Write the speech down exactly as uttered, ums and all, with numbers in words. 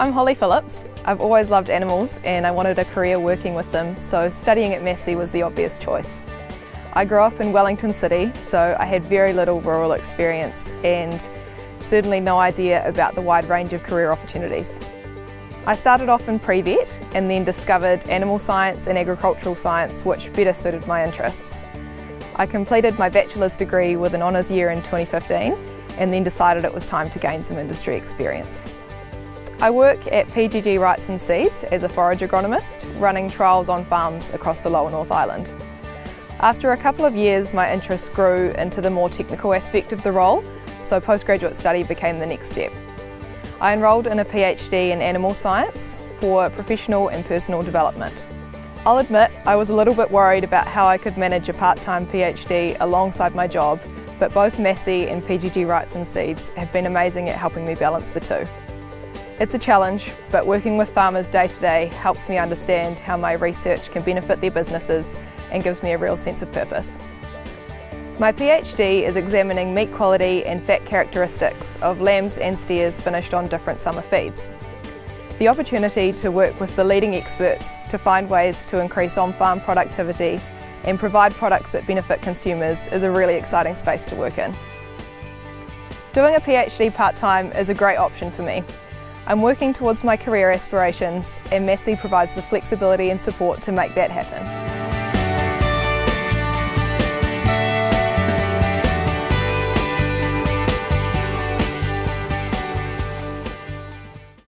I'm Holly Phillips. I've always loved animals and I wanted a career working with them, so studying at Massey was the obvious choice. I grew up in Wellington City, so I had very little rural experience and certainly no idea about the wide range of career opportunities. I started off in pre-vet and then discovered animal science and agricultural science, which better suited my interests. I completed my bachelor's degree with an honours year in twenty fifteen and then decided it was time to gain some industry experience. I work at P G G Wrightson and Seeds as a forage agronomist, running trials on farms across the Lower North Island. After a couple of years, my interest grew into the more technical aspect of the role, so postgraduate study became the next step. I enrolled in a PhD in Animal Science for professional and personal development. I'll admit, I was a little bit worried about how I could manage a part-time PhD alongside my job, but both Massey and P G G Wrightson and Seeds have been amazing at helping me balance the two. It's a challenge, but working with farmers day to day helps me understand how my research can benefit their businesses and gives me a real sense of purpose. My PhD is examining meat quality and fat characteristics of lambs and steers finished on different summer feeds. The opportunity to work with the leading experts to find ways to increase on-farm productivity and provide products that benefit consumers is a really exciting space to work in. Doing a PhD part-time is a great option for me. I'm working towards my career aspirations and Massey provides the flexibility and support to make that happen.